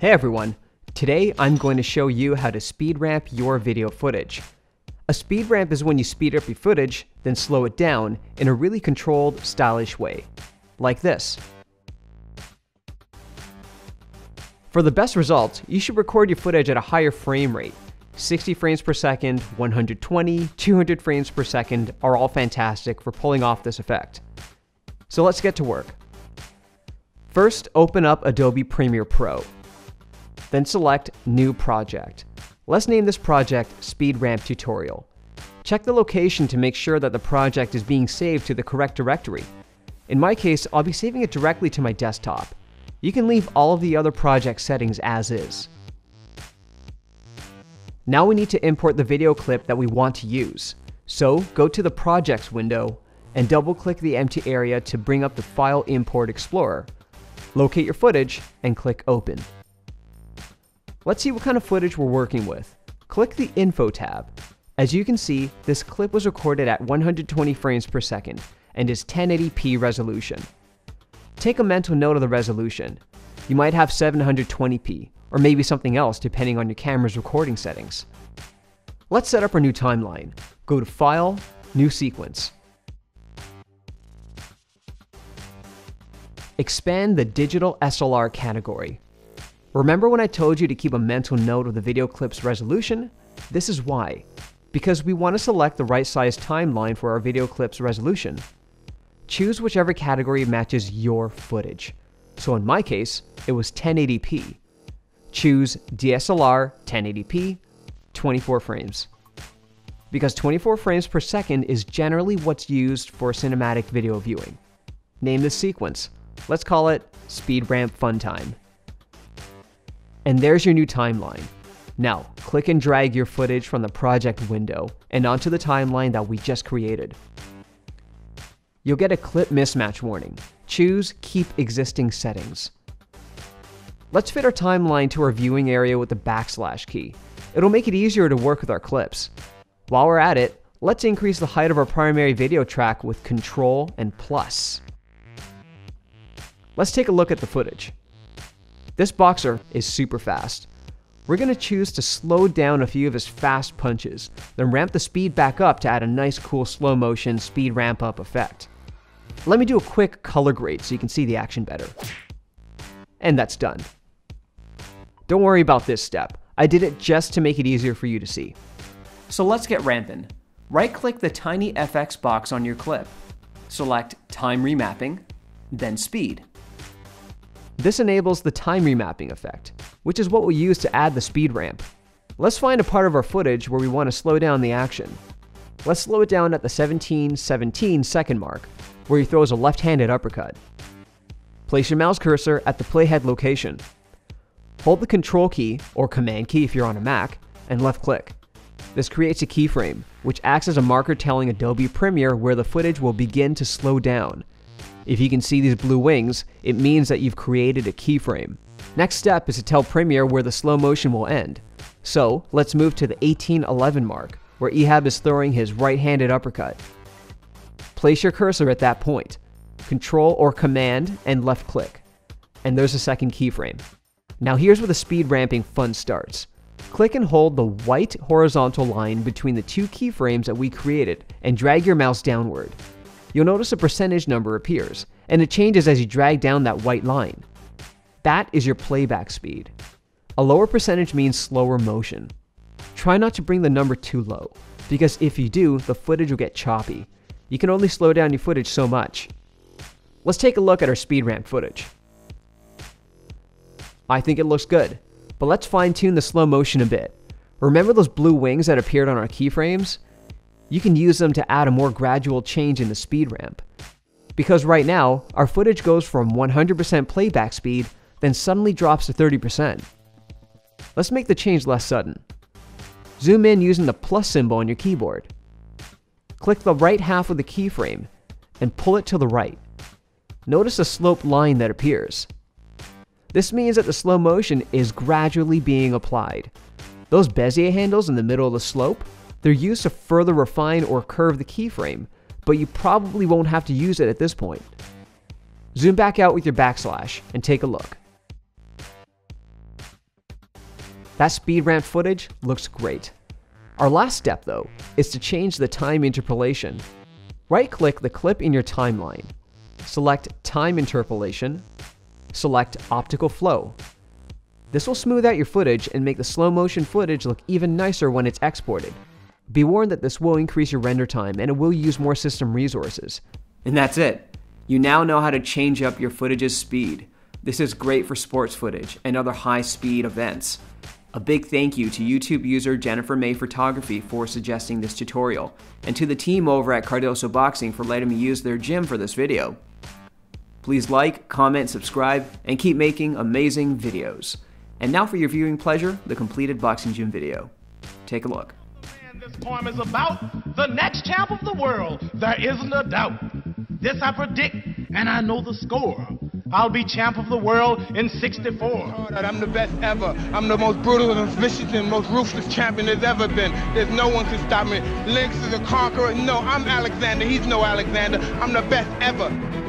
Hey everyone, today I'm going to show you how to speed ramp your video footage. A speed ramp is when you speed up your footage, then slow it down in a really controlled, stylish way, like this. For the best results, you should record your footage at a higher frame rate. 60 frames per second, 120, 200 frames per second are all fantastic for pulling off this effect. So let's get to work. First, open up Adobe Premiere Pro. Then select New Project. Let's name this project Speed Ramp Tutorial. Check the location to make sure that the project is being saved to the correct directory. In my case, I'll be saving it directly to my desktop. You can leave all of the other project settings as is. Now we need to import the video clip that we want to use. So go to the Projects window and double-click the empty area to bring up the File Import Explorer. Locate your footage and click Open. Let's see what kind of footage we're working with. Click the Info tab. As you can see, this clip was recorded at 120 frames per second and is 1080p resolution. Take a mental note of the resolution. You might have 720p, or maybe something else depending on your camera's recording settings. Let's set up our new timeline. Go to File, New Sequence. Expand the Digital SLR category. Remember when I told you to keep a mental note of the video clip's resolution? This is why. Because we want to select the right size timeline for our video clip's resolution. Choose whichever category matches your footage. So in my case, it was 1080p. Choose DSLR 1080p, 24 frames. Because 24 frames per second is generally what's used for cinematic video viewing. Name this sequence. Let's call it Speed Ramp Fun Time. And there's your new timeline. Now, click and drag your footage from the project window and onto the timeline that we just created. You'll get a clip mismatch warning. Choose Keep Existing Settings. Let's fit our timeline to our viewing area with the backslash key. It'll make it easier to work with our clips. While we're at it, let's increase the height of our primary video track with Control and plus. Let's take a look at the footage. This boxer is super fast. We're going to choose to slow down a few of his fast punches, then ramp the speed back up to add a nice cool slow motion speed ramp up effect. Let me do a quick color grade so you can see the action better. And that's done. Don't worry about this step. I did it just to make it easier for you to see. So let's get ramping. Right click the tiny FX box on your clip. Select Time Remapping, then Speed. This enables the time remapping effect, which is what we use to add the speed ramp. Let's find a part of our footage where we want to slow down the action. Let's slow it down at the 17-17 second mark, where he throws a left-handed uppercut. Place your mouse cursor at the playhead location. Hold the Control key, or Command key if you're on a Mac, and left-click. This creates a keyframe, which acts as a marker telling Adobe Premiere where the footage will begin to slow down. If you can see these blue wings, it means that you've created a keyframe. Next step is to tell Premiere where the slow motion will end. So let's move to the 18-11 mark, where Ehab is throwing his right-handed uppercut. Place your cursor at that point. Control or Command and left click. And there's a second keyframe. Now here's where the speed ramping fun starts. Click and hold the white horizontal line between the two keyframes that we created and drag your mouse downward. You'll notice a percentage number appears, and it changes as you drag down that white line. That is your playback speed. A lower percentage means slower motion. Try not to bring the number too low, because if you do, the footage will get choppy. You can only slow down your footage so much. Let's take a look at our speed ramp footage. I think it looks good, but let's fine-tune the slow motion a bit. Remember those blue wings that appeared on our keyframes? You can use them to add a more gradual change in the speed ramp. Because right now, our footage goes from 100% playback speed, then suddenly drops to 30%. Let's make the change less sudden. Zoom in using the plus symbol on your keyboard. Click the right half of the keyframe and pull it to the right. Notice a sloped line that appears. This means that the slow motion is gradually being applied. Those Bezier handles in the middle of the slope, they're used to further refine or curve the keyframe, but you probably won't have to use it at this point. Zoom back out with your backslash and take a look. That speed ramp footage looks great. Our last step, though, is to change the time interpolation. Right-click the clip in your timeline, select Time Interpolation, select Optical Flow. This will smooth out your footage and make the slow-motion footage look even nicer when it's exported. Be warned that this will increase your render time and it will use more system resources. And that's it. You now know how to change up your footage's speed. This is great for sports footage and other high-speed events. A big thank you to YouTube user Jennifer May Photography for suggesting this tutorial, and to the team over at Cardoso Boxing for letting me use their gym for this video. Please like, comment, subscribe, and keep making amazing videos. And now for your viewing pleasure, the completed boxing gym video. Take a look. This poem is about the next champ of the world. There isn't a doubt. This I predict, and I know the score. I'll be champ of the world in 64. I'm the best ever. I'm the most brutal and vicious and most ruthless champion there's ever been. There's no one to stop me. Lynx is a conqueror. No, I'm Alexander. He's no Alexander. I'm the best ever.